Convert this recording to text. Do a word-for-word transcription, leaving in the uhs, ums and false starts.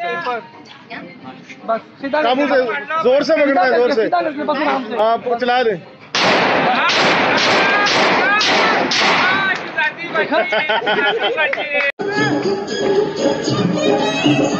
बस सीधा काबू से जोर से पकड़ना है, जोर से आप चला दे।